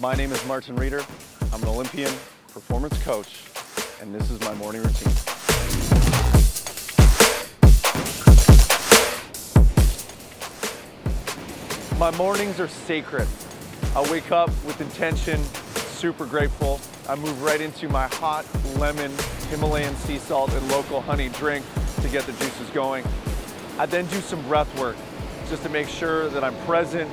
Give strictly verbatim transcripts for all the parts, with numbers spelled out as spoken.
My name is Martin Reader. I'm an Olympian performance coach, and this is my morning routine. My mornings are sacred. I wake up with intention, super grateful. I move right into my hot lemon, Himalayan sea salt, and local honey drink to get the juices going. I then do some breath work just to make sure that I'm present.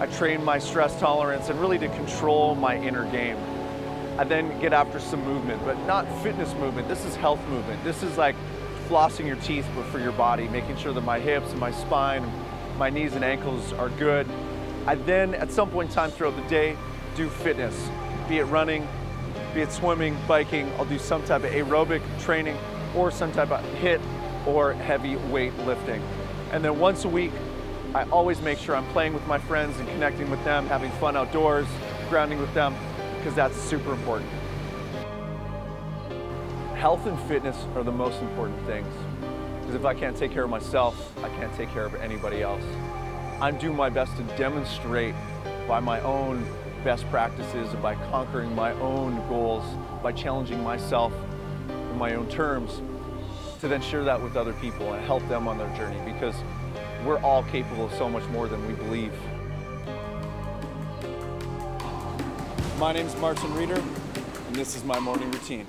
I train my stress tolerance and really to control my inner game. I then get after some movement, but not fitness movement. This is health movement. This is like flossing your teeth, but for your body, making sure that my hips and my spine, my knees and ankles are good. I then, at some point in time throughout the day, do fitness, be it running, be it swimming, biking. I'll do some type of aerobic training or some type of HIIT or heavy weight lifting. And then once a week, I always make sure I'm playing with my friends and connecting with them, having fun outdoors, grounding with them, because that's super important. Health and fitness are the most important things, because if I can't take care of myself, I can't take care of anybody else. I do my best to demonstrate by my own best practices, and by conquering my own goals, by challenging myself in my own terms, to then share that with other people and help them on their journey, because we're all capable of so much more than we believe. My name's Martin Reader, and this is my morning routine.